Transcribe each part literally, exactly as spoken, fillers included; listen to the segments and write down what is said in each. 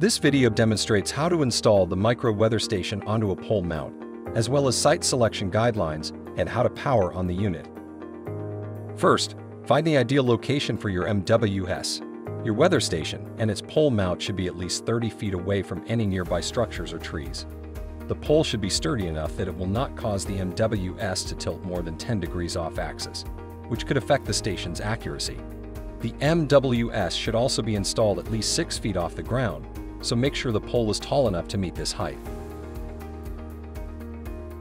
This video demonstrates how to install the micro weather station onto a pole mount, as well as site selection guidelines and how to power on the unit. First, find the ideal location for your M W S. Your weather station and its pole mount should be at least thirty feet away from any nearby structures or trees. The pole should be sturdy enough that it will not cause the M W S to tilt more than ten degrees off axis, which could affect the station's accuracy. The M W S should also be installed at least six feet off the ground, so make sure the pole is tall enough to meet this height.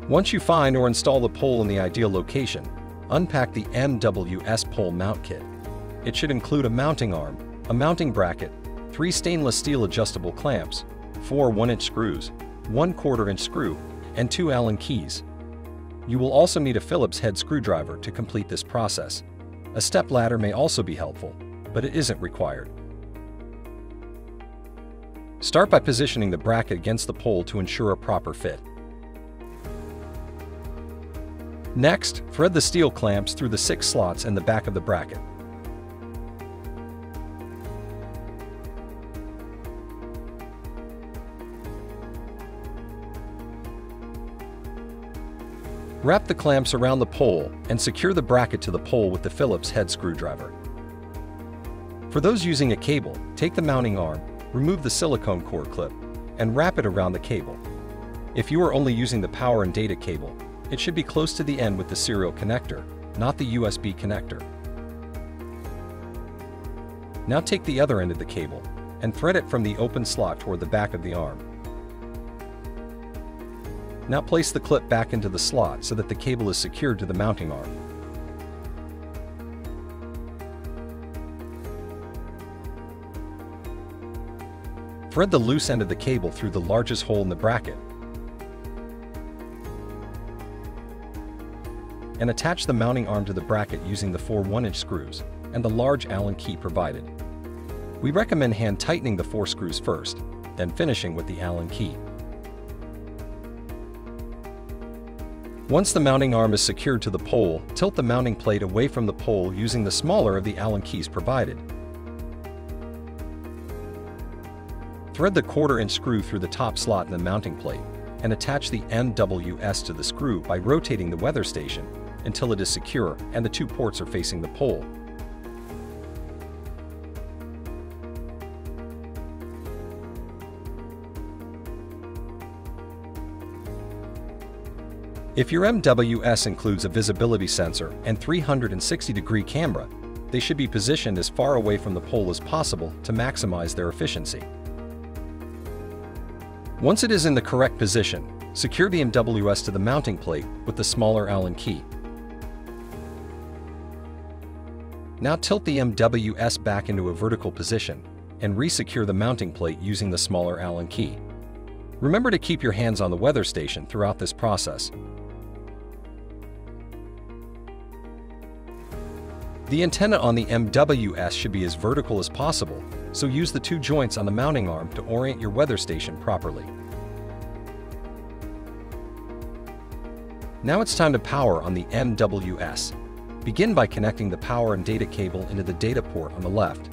Once you find or install the pole in the ideal location, unpack the M W S pole mount kit. It should include a mounting arm, a mounting bracket, three stainless steel adjustable clamps, four one-inch screws, one quarter-inch screw, and two Allen keys. You will also need a Phillips head screwdriver to complete this process. A step ladder may also be helpful, but it isn't required. Start by positioning the bracket against the pole to ensure a proper fit. Next, thread the steel clamps through the six slots in the back of the bracket. Wrap the clamps around the pole and secure the bracket to the pole with the Phillips head screwdriver. For those using a cable, take the mounting arm, remove the silicone core clip, and wrap it around the cable. If you are only using the power and data cable, it should be close to the end with the serial connector, not the U S B connector. Now take the other end of the cable and thread it from the open slot toward the back of the arm. Now place the clip back into the slot so that the cable is secured to the mounting arm. Thread the loose end of the cable through the largest hole in the bracket and attach the mounting arm to the bracket using the four one-inch screws and the large Allen key provided. We recommend hand tightening the four screws first, then finishing with the Allen key. Once the mounting arm is secured to the pole, tilt the mounting plate away from the pole using the smaller of the Allen keys provided. Thread the quarter-inch screw through the top slot in the mounting plate and attach the M W S to the screw by rotating the weather station until it is secure and the two ports are facing the pole. If your M W S includes a visibility sensor and three hundred sixty degree camera, they should be positioned as far away from the pole as possible to maximize their efficiency. Once it is in the correct position, secure the M W S to the mounting plate with the smaller Allen key. Now tilt the M W S back into a vertical position and re-secure the mounting plate using the smaller Allen key. Remember to keep your hands on the weather station throughout this process. The antenna on the M W S should be as vertical as possible, so use the two joints on the mounting arm to orient your weather station properly. Now it's time to power on the M W S. Begin by connecting the power and data cable into the data port on the left.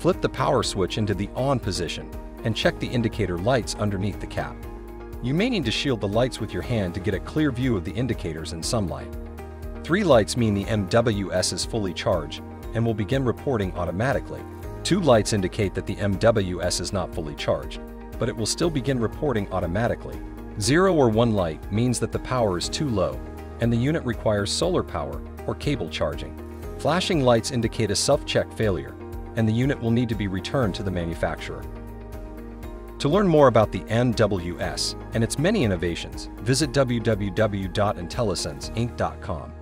Flip the power switch into the on position and check the indicator lights underneath the cap. You may need to shield the lights with your hand to get a clear view of the indicators in sunlight. Three lights mean the M W S is fully charged and will begin reporting automatically. Two lights indicate that the M W S is not fully charged, but it will still begin reporting automatically. Zero or one light means that the power is too low and the unit requires solar power or cable charging. Flashing lights indicate a self-check failure, and the unit will need to be returned to the manufacturer. To learn more about the M W S and its many innovations, visit w w w dot IntelliSense Inc dot com.